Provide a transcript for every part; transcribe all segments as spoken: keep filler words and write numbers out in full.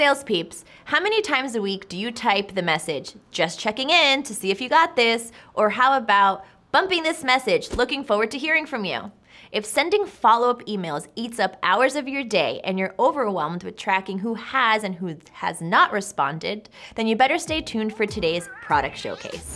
Sales peeps, how many times a week do you type the message, just checking in to see if you got this, or how about bumping this message, looking forward to hearing from you? If sending follow-up emails eats up hours of your day and you're overwhelmed with tracking who has and who has not responded, then you better stay tuned for today's product showcase.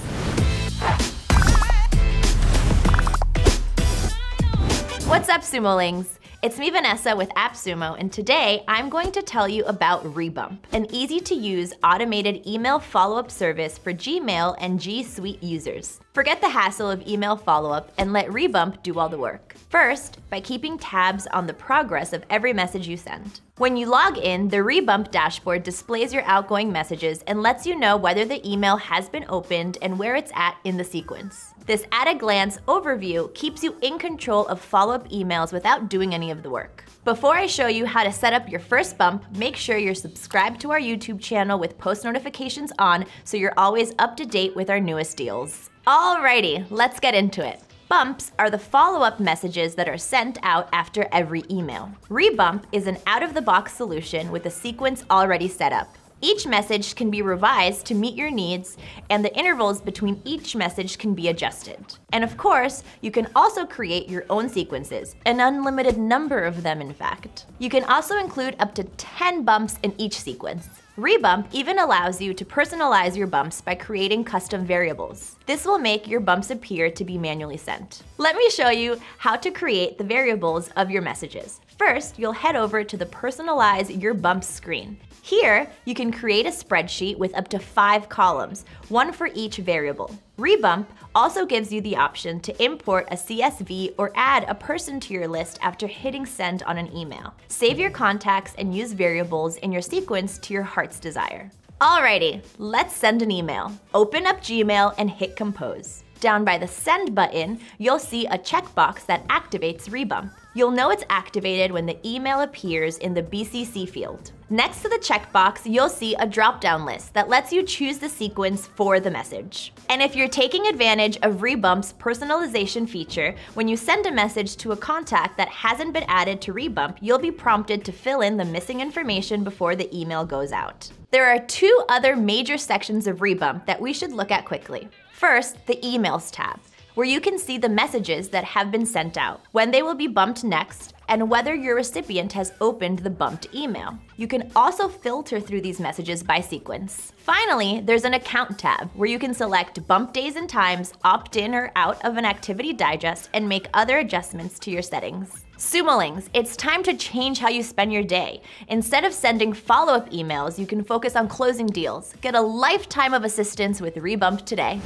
What's up, Sumolings? It's me, Vanessa, with AppSumo, and today I'm going to tell you about Rebump, an easy-to-use automated email follow-up service for Gmail and G Suite users. Forget the hassle of email follow-up and let Rebump do all the work. First, by keeping tabs on the progress of every message you send. When you log in, the Rebump dashboard displays your outgoing messages and lets you know whether the email has been opened and where it's at in the sequence. This at-a-glance overview keeps you in control of follow-up emails without doing any of the work. Before I show you how to set up your first bump, make sure you're subscribed to our YouTube channel with post notifications on so you're always up to date with our newest deals. Alrighty, let's get into it. Bumps are the follow-up messages that are sent out after every email. Rebump is an out-of-the-box solution with a sequence already set up. Each message can be revised to meet your needs, and the intervals between each message can be adjusted. And of course, you can also create your own sequences, an unlimited number of them in fact. You can also include up to ten bumps in each sequence. Rebump even allows you to personalize your bumps by creating custom variables. This will make your bumps appear to be manually sent. Let me show you how to create the variables of your messages. First, you'll head over to the Personalize Your Bump screen. Here, you can create a spreadsheet with up to five columns, one for each variable. Rebump also gives you the option to import a C S V or add a person to your list after hitting send on an email. Save your contacts and use variables in your sequence to your heart's desire. Alrighty, let's send an email. Open up Gmail and hit compose. Down by the send button, you'll see a checkbox that activates Rebump. You'll know it's activated when the email appears in the B C C field. Next to the checkbox, you'll see a drop-down list that lets you choose the sequence for the message. And if you're taking advantage of Rebump's personalization feature, when you send a message to a contact that hasn't been added to Rebump, you'll be prompted to fill in the missing information before the email goes out. There are two other major sections of Rebump that we should look at quickly. First, the Emails tab, where you can see the messages that have been sent out, when they will be bumped next, and whether your recipient has opened the bumped email. You can also filter through these messages by sequence. Finally, there's an Account tab, where you can select bump days and times, opt in or out of an activity digest, and make other adjustments to your settings. Sumolings, it's time to change how you spend your day. Instead of sending follow-up emails, you can focus on closing deals. Get a lifetime of assistance with Rebump today.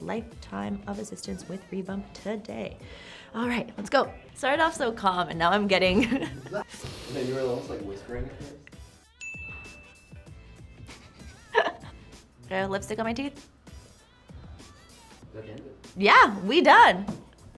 Lifetime of assistance with Rebump today. All right, let's go. Started off so calm, and now I'm getting. No, you were almost like whispering at first. Did I have lipstick on my teeth? That ended. Yeah, we done.